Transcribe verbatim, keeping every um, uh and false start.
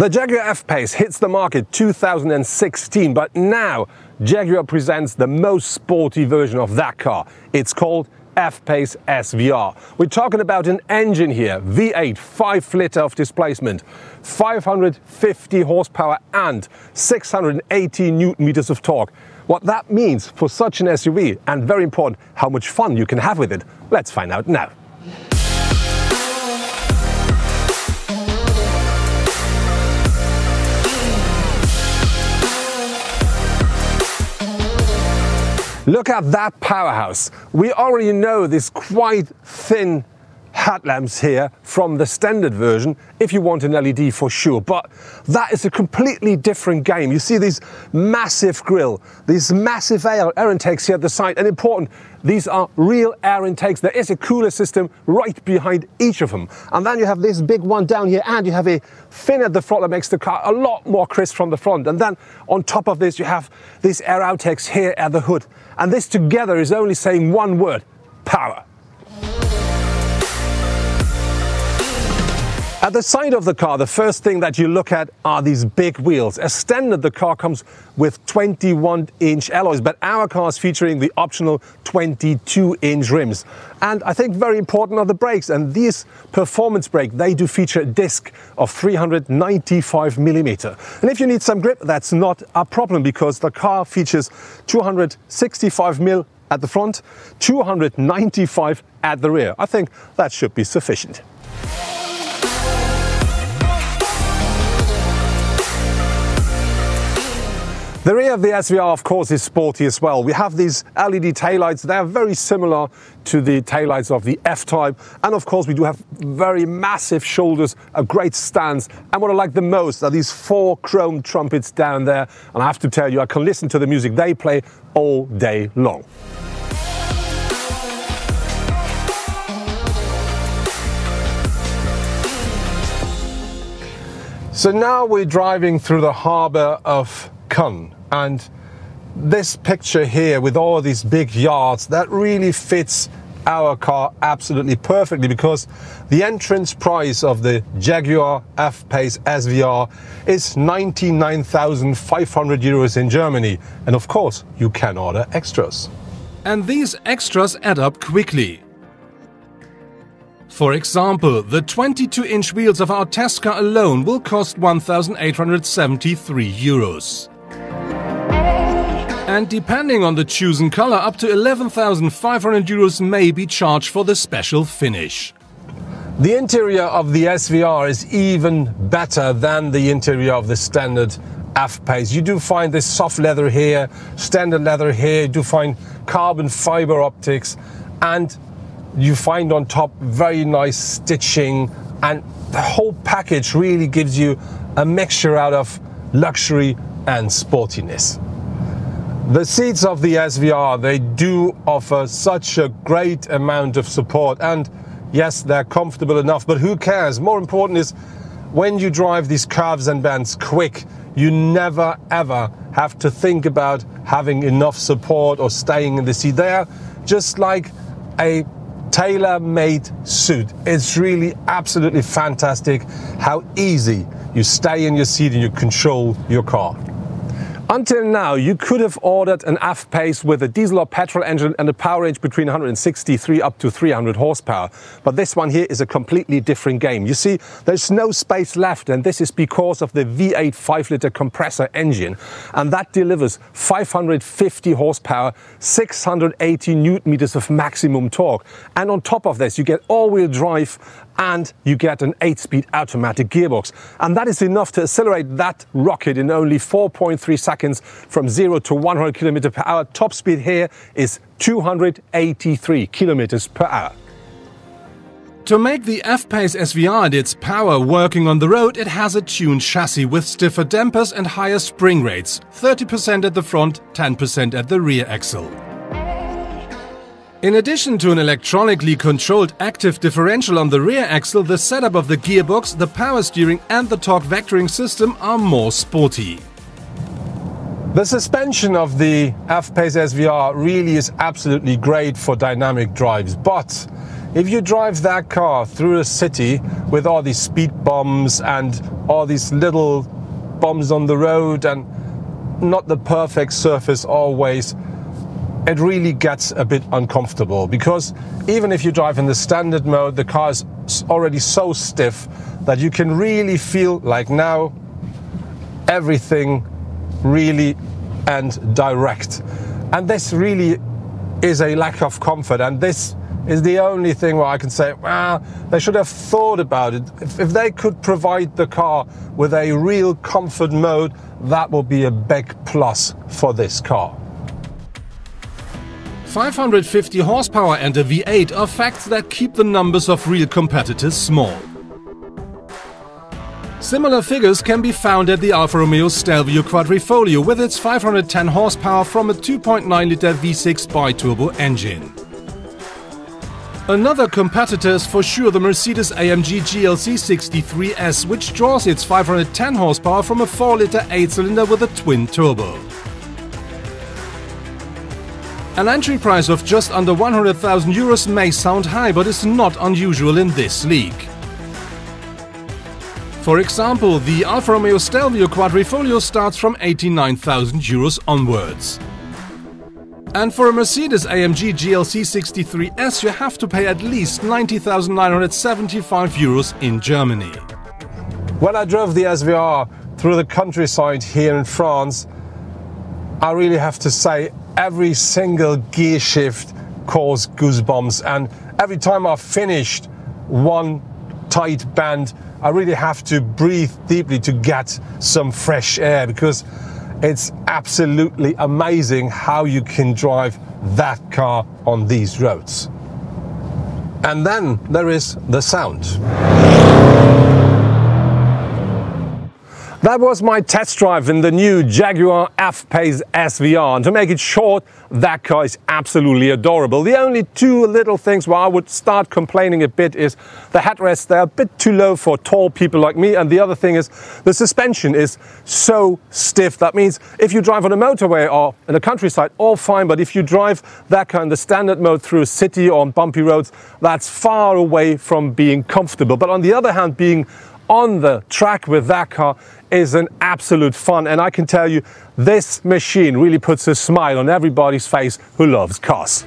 The Jaguar F-Pace hits the market two thousand sixteen, but now Jaguar presents the most sporty version of that car. It's called F-Pace S V R. We're talking about an engine here, V eight, five litre of displacement, five hundred fifty horsepower and six hundred eighty newton-meters of torque. What that means for such an S U V, and very important, how much fun you can have with it, let's find out now. Look at that powerhouse. We already know these quite thin headlamps here from the standard version, if you want an L E D for sure, but that is a completely different game. You see these massive grille, these massive air, air intakes here at the side, and important, these are real air intakes. There is a cooler system right behind each of them. And then you have this big one down here, and you have a fin at the front that makes the car a lot more crisp from the front. And then on top of this, you have these air outtakes here at the hood. And this together is only saying one word: power. At the side of the car, the first thing that you look at are these big wheels. As standard, the car comes with twenty-one inch alloys, but our car is featuring the optional twenty-two inch rims. And I think very important are the brakes, and these performance brakes, they do feature a disc of three hundred ninety-five millimeter. And if you need some grip, that's not a problem, because the car features two hundred sixty-five millimeter at the front, two hundred ninety-five at the rear. I think that should be sufficient. The rear of the S V R, of course, is sporty as well. We have these L E D taillights. They are very similar to the taillights of the F-Type. And of course, we do have very massive shoulders, a great stance. And what I like the most are these four chrome trumpets down there. And I have to tell you, I can listen to the music they play all day long. So now we're driving through the harbour of Cannes, and this picture here with all these big yards, that really fits our car absolutely perfectly, because the entrance price of the Jaguar F-Pace S V R is ninety-nine thousand five hundred euros in Germany, and of course you can order extras. And these extras add up quickly. For example, the twenty-two inch wheels of our test car alone will cost one thousand eight hundred seventy-three euros. And depending on the chosen color, up to eleven thousand five hundred euros may be charged for the special finish. The interior of the S V R is even better than the interior of the standard F-Pace. You do find this soft leather here, standard leather here, you do find carbon fiber optics, and you find on top very nice stitching, and the whole package really gives you a mixture out of luxury and sportiness. The seats of the S V R, they do offer such a great amount of support, and yes, they're comfortable enough, but who cares? More important is, when you drive these curves and bends quick, you never ever have to think about having enough support or staying in the seat. They are just like a tailor-made suit. It's really absolutely fantastic how easy you stay in your seat and you control your car. Until now, you could have ordered an F-Pace with a diesel or petrol engine and a power range between one hundred sixty-three up to three hundred horsepower. But this one here is a completely different game. You see, there's no space left, and this is because of the V eight five litre compressor engine. And that delivers five hundred fifty horsepower, six hundred eighty newton-meters of maximum torque. And on top of this, you get all-wheel drive, and you get an eight speed automatic gearbox. And that is enough to accelerate that rocket in only four point three seconds from zero to one hundred kilometers per hour. Top speed here is two hundred eighty-three kilometers per hour. To make the F-Pace S V R and its power working on the road, it has a tuned chassis with stiffer dampers and higher spring rates, thirty percent at the front, ten percent at the rear axle. In addition to an electronically controlled active differential on the rear axle, the setup of the gearbox, the power steering and the torque vectoring system are more sporty. The suspension of the F-Pace S V R really is absolutely great for dynamic drives, but If you drive that car through a city with all these speed bumps and all these little bumps on the road and not the perfect surface always, it really gets a bit uncomfortable, because even if you drive in the standard mode, the car is already so stiff that you can really feel, like now, everything really and direct. And this really is a lack of comfort, and this is the only thing where I can say, well, they should have thought about it. If, if they could provide the car with a real comfort mode, that will be a big plus for this car. five hundred fifty horsepower and a V eight are facts that keep the numbers of real competitors small. Similar figures can be found at the Alfa Romeo Stelvio Quadrifoglio with its five hundred ten horsepower from a two point nine litre V six bi-turbo engine. Another competitor is for sure the Mercedes-A M G G L C sixty-three S, which draws its five hundred ten horsepower from a four litre eight cylinder with a twin turbo. An entry price of just under one hundred thousand euros may sound high, but is not unusual in this league. For example, the Alfa Romeo Stelvio Quadrifoglio starts from eighty-nine thousand euros onwards. And for a Mercedes-A M G G L C sixty-three S, you have to pay at least ninety thousand nine hundred seventy-five euros in Germany. When I drove the S V R through the countryside here in France, I really have to say every single gear shift caused goosebumps, and every time I finished one tight bend, I really have to breathe deeply to get some fresh air, because it's absolutely amazing how you can drive that car on these roads. And then there is the sound. That was my test drive in the new Jaguar F-Pace S V R, and to make it short, that car is absolutely adorable. The only two little things where I would start complaining a bit is the headrests. They're a bit too low for tall people like me, and the other thing is the suspension is so stiff. That means if you drive on a motorway or in the countryside, all fine, but if you drive that car in the standard mode through a city or on bumpy roads, that's far away from being comfortable. But on the other hand, being on the track with that car is an absolute fun, and I can tell you this machine really puts a smile on everybody's face who loves cars.